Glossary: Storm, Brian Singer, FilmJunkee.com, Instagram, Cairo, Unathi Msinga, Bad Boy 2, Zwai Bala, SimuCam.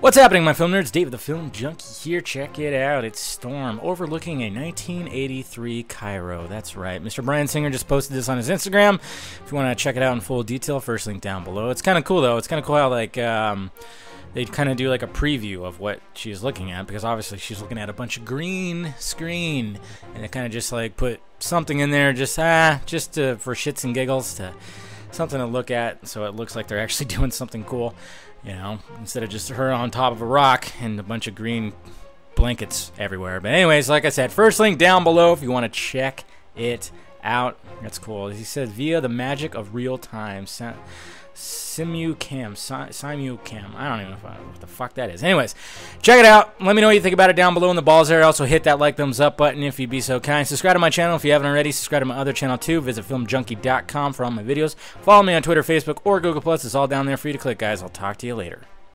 What's happening, my film nerds? Dave the Film Junkie here. Check it out. It's Storm overlooking a 1983 Cairo. That's right. Mr. Brian Singer just posted this on his Instagram. If you want to check it out in full detail, first link down below. It's kind of cool, though. It's kind of cool how, like, they kind of do, like, a preview of what she's looking at, because obviously she's looking at a bunch of green screen, and it kind of just, like, put something in there just to, for shits and giggles, to something to look at, so it looks like they're actually doing something cool. You know, instead of just her on top of a rock and a bunch of green blankets everywhere. But anyways, like I said, first link down below if you want to check it out. That's cool. He says, via the magic of real time, SimuCam. I don't even know what the fuck that is. Anyways, check it out. Let me know what you think about it down below in the balls there. Also, hit that like, thumbs up button if you'd be so kind. Subscribe to my channel if you haven't already. Subscribe to my other channel too. Visit FilmJunkee.com for all my videos. Follow me on Twitter, Facebook, or Google+. It's all down there for you to click, guys. I'll talk to you later.